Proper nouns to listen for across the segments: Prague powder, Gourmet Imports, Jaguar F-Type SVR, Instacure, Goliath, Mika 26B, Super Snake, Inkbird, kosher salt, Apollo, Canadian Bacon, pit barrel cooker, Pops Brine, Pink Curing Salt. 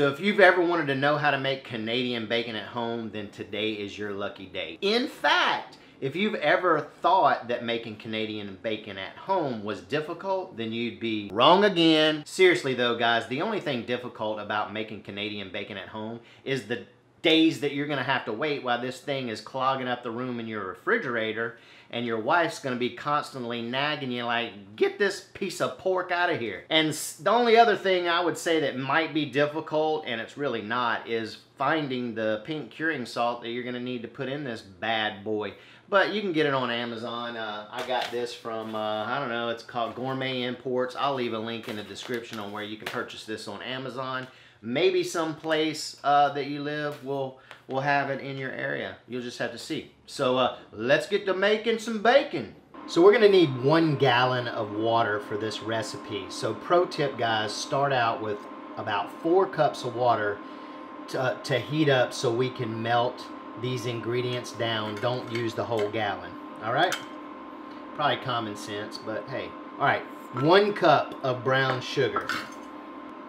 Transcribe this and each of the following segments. So if you've ever wanted to know how to make Canadian bacon at home, then today is your lucky day. In fact, if you've ever thought that making Canadian bacon at home was difficult, then you'd be wrong again. Seriously though, guys, the only thing difficult about making Canadian bacon at home is the days that you're gonna have to wait while this thing is clogging up the room in your refrigerator and your wife's gonna be constantly nagging you like, get this piece of pork out of here. And the only other thing I would say that might be difficult, and it's really not, is finding the pink curing salt that you're gonna need to put in this bad boy. But you can get it on Amazon. I got this from, I don't know, it's called Gourmet Imports. I'll leave a link in the description on where you can purchase this on Amazon. Maybe someplace that you live will have it in your area. You'll just have to see. So let's get to making some bacon. So we're gonna need 1 gallon of water for this recipe. So pro tip, guys, start out with about 4 cups of water to heat up so we can melt these ingredients down. Don't use the whole gallon, all right? Probably common sense, but hey. All right, 1 cup of brown sugar.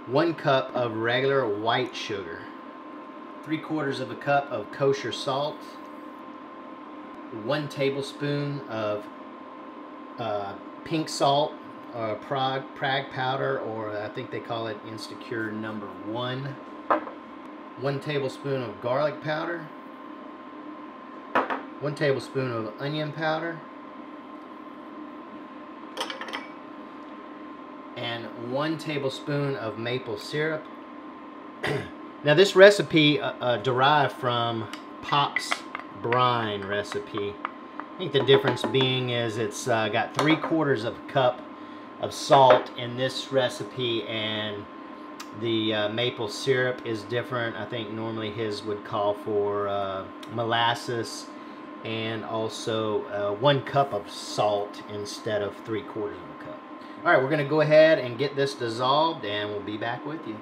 1 cup of regular white sugar, 3/4 cup of kosher salt, 1 tablespoon of pink salt, or Prague powder, or I think they call it Instacure #1, 1 tablespoon of garlic powder, 1 tablespoon of onion powder, and 1 tablespoon of maple syrup. Now this recipe derived from Pops Brine recipe. I think the difference being is it's got 3/4 cup of salt in this recipe, and the maple syrup is different. I think normally his would call for molasses and also 1 cup of salt instead of 3/4 cup. All right, we're gonna go ahead and get this dissolved and we'll be back with you.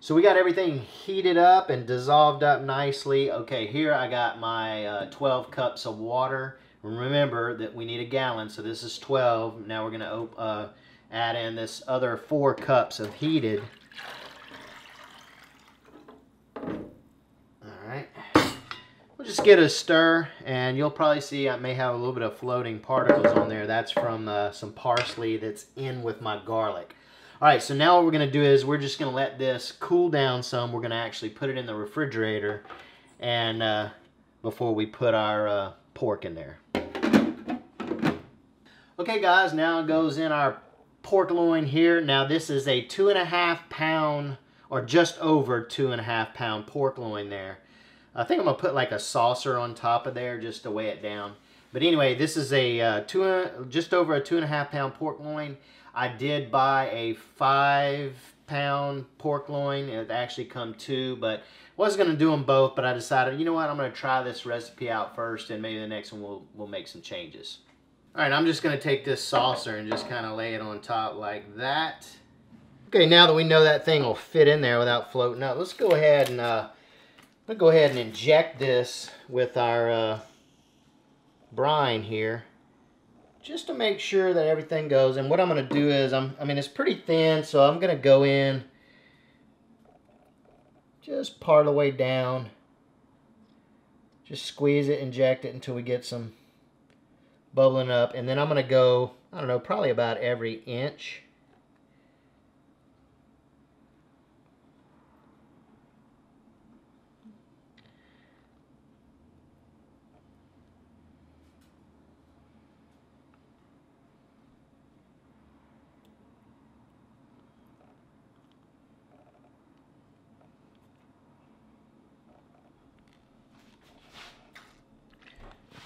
So we got everything heated up and dissolved up nicely. Okay, here I got my 12 cups of water. Remember that we need a gallon, so this is 12. Now we're gonna add in this other 4 cups of heated. All right, we'll just get a stir, and you'll probably see I may have a little bit of floating particles on there. That's from some parsley that's in with my garlic. All right, so now what we're gonna do is we're just gonna let this cool down some. We're gonna actually put it in the refrigerator and before we put our pork in there. Okay, guys, now goes in our pork loin here. Now this is a 2.5 pound, or just over 2.5 pound pork loin there. I think I'm gonna put like a saucer on top of there just to weigh it down. But anyway, this is a just over a 2.5 pound pork loin. I did buy a 5 pound pork loin. It actually come 2, but was gonna do them both, but I decided, you know what, I'm gonna try this recipe out first, and maybe the next one we'll make some changes. All right, I'm just gonna take this saucer and just kinda lay it on top like that. Okay, now that we know that thing will fit in there without floating up, let's go ahead and I'm gonna go ahead and inject this with our brine here, just to make sure that everything goes. And what I'm gonna do is, I mean, it's pretty thin, so I'm gonna go in just part of the way down. Just squeeze it, inject it until we get some bubbling up. And then I'm gonna go, I don't know, probably about every inch.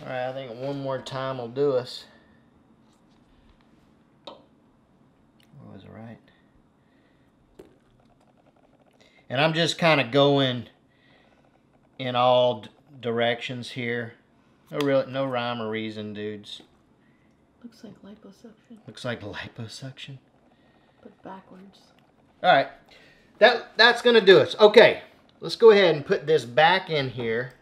All right, I think one more time will do us. Was it right? And I'm just kind of going in all directions here. No rhyme or reason, dudes. Looks like liposuction. Looks like liposuction. But backwards. All right, that's gonna do us. Okay, let's go ahead and put this back in here.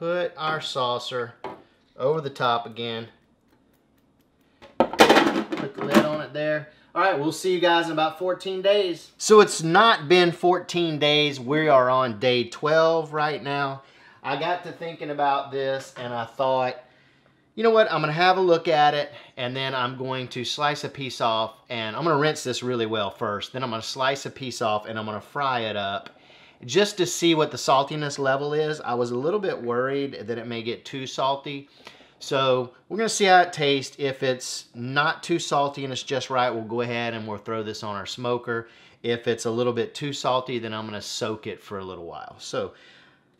Put our saucer over the top again. Put the lid on it there. All right, we'll see you guys in about 14 days. So it's not been 14 days. We are on day 12 right now. I got to thinking about this and I thought, you know what, I'm gonna have a look at it and then I'm going to slice a piece off, and I'm gonna rinse this really well first. Then I'm gonna slice a piece off and I'm gonna fry it up just to see what the saltiness level is. I was a little bit worried that it may get too salty. So we're gonna see how it tastes. If it's not too salty and it's just right, we'll go ahead and we'll throw this on our smoker. If it's a little bit too salty, then I'm gonna soak it for a little while. So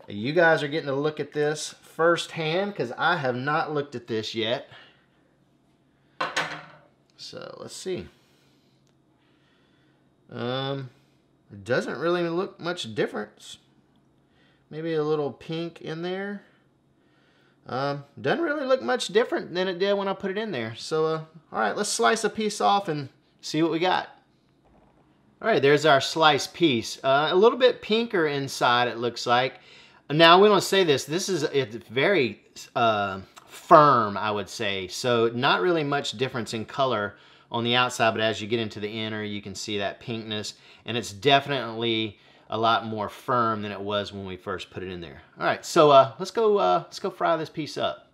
you guys are getting to look at this firsthand because I have not looked at this yet. So let's see. It doesn't really look much difference. Maybe a little pink in there. Doesn't really look much different than it did when I put it in there. So, all right, let's slice a piece off and see what we got. All right, there's our sliced piece. A little bit pinker inside, it looks like. Now, we don't say this. It's very firm, I would say. So, not really much difference in color on the outside, but as you get into the inner, you can see that pinkness. And it's definitely a lot more firm than it was when we first put it in there. All right, so let's go fry this piece up.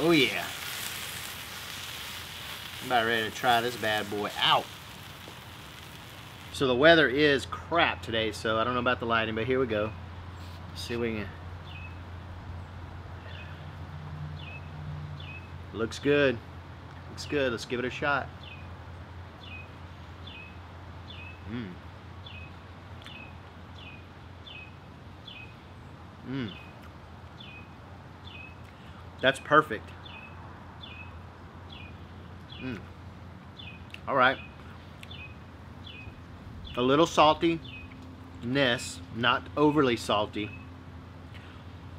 Oh yeah. About ready to try this bad boy out. So the weather is crap today, so I don't know about the lighting, but here we go. Let's see if we can. Looks good. Looks good. Let's give it a shot. That's perfect. All right, a little saltiness, not overly salty.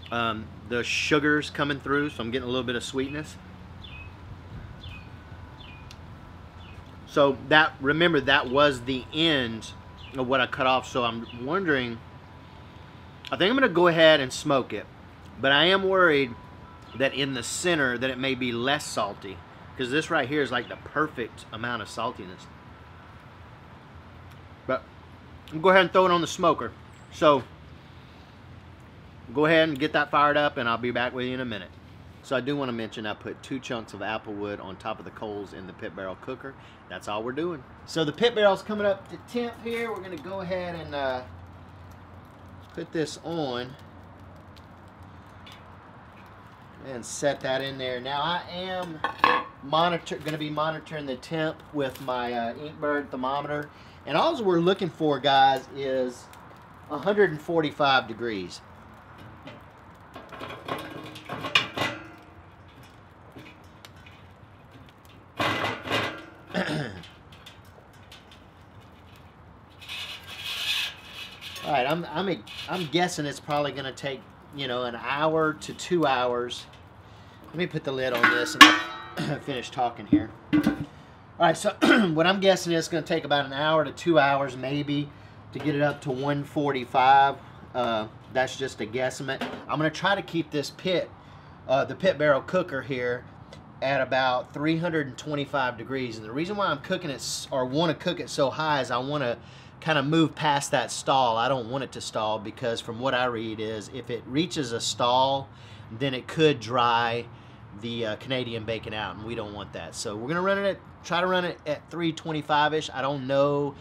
The sugar's coming through, so I'm getting a little bit of sweetness. So that, remember, that was the end of what I cut off, so I'm wondering, I think I'm gonna go ahead and smoke it, but I am worried that in the center that it may be less salty. Because this right here is like the perfect amount of saltiness. But I'm going to go ahead and throw it on the smoker. So go ahead and get that fired up and I'll be back with you in a minute. So I do want to mention I put 2 chunks of apple wood on top of the coals in the pit barrel cooker. That's all we're doing. So the pit barrel's coming up to temp here. We're going to go ahead and put this on and set that in there. Now I am gonna be monitoring the temp with my Inkbird thermometer, and all we're looking for, guys, is 145 degrees. All right, I'm guessing it's probably gonna take, you know, an hour to 2 hours. Let me put the lid on this and I'll finish talking here. All right, so what I'm guessing is it's going to take about an hour to 2 hours maybe to get it up to 145. That's just a guesstimate. I'm going to try to keep this the pit barrel cooker here at about 325 degrees. And the reason why I'm cooking it, or want to cook it so high, is I want to kind of move past that stall. I don't want it to stall, because from what I read is if it reaches a stall, then it could dry the Canadian bacon out, and we don't want that. So we're gonna try to run it at 325-ish. I don't know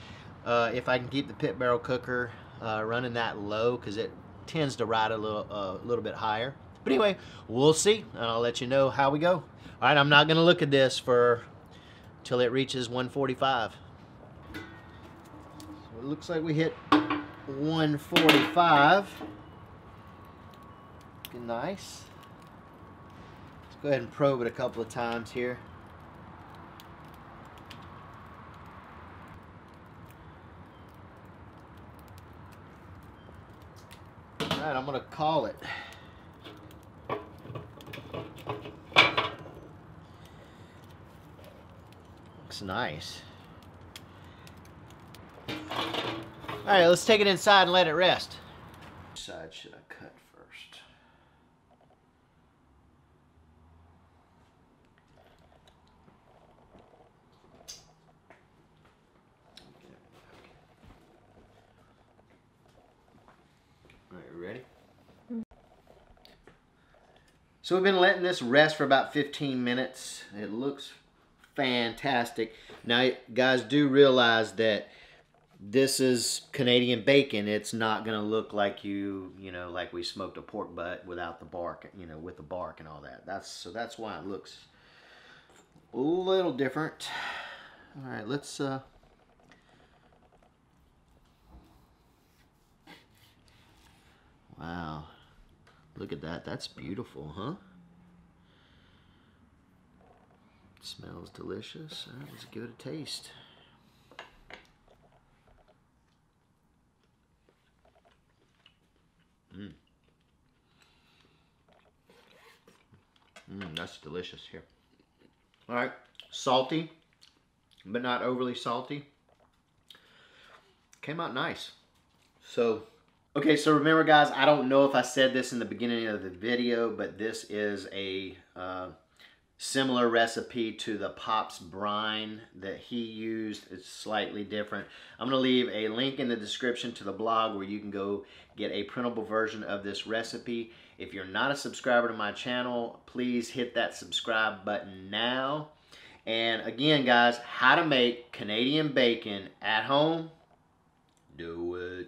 if I can keep the pit barrel cooker running that low, because it tends to ride a little bit higher. But anyway, we'll see, and I'll let you know how we go. All right, I'm not gonna look at this till it reaches 145. It looks like we hit 145. Looking nice. Let's go ahead and probe it a couple of times here. All right, I'm gonna call it. Looks nice. Alright, let's take it inside and let it rest. Which side should I cut first? Alright, you ready? So we've been letting this rest for about 15 minutes. It looks fantastic. Now, guys, do realize that this is Canadian bacon. It's not gonna look like you know, like we smoked a pork butt without the bark, you know, with the bark and all that. That's why it looks a little different. All right, let's wow, look at that. That's beautiful, huh? It smells delicious. All right, let's give it a taste. That's delicious here. All right, salty, but not overly salty. Came out nice. So, okay, so remember guys, I don't know if I said this in the beginning of the video, but this is a similar recipe to the Pops Brine that he used. It's slightly different. I'm gonna leave a link in the description to the blog where you can go get a printable version of this recipe. If you're not a subscriber to my channel, please hit that subscribe button now. And again, guys, how to make Canadian bacon at home. Do it.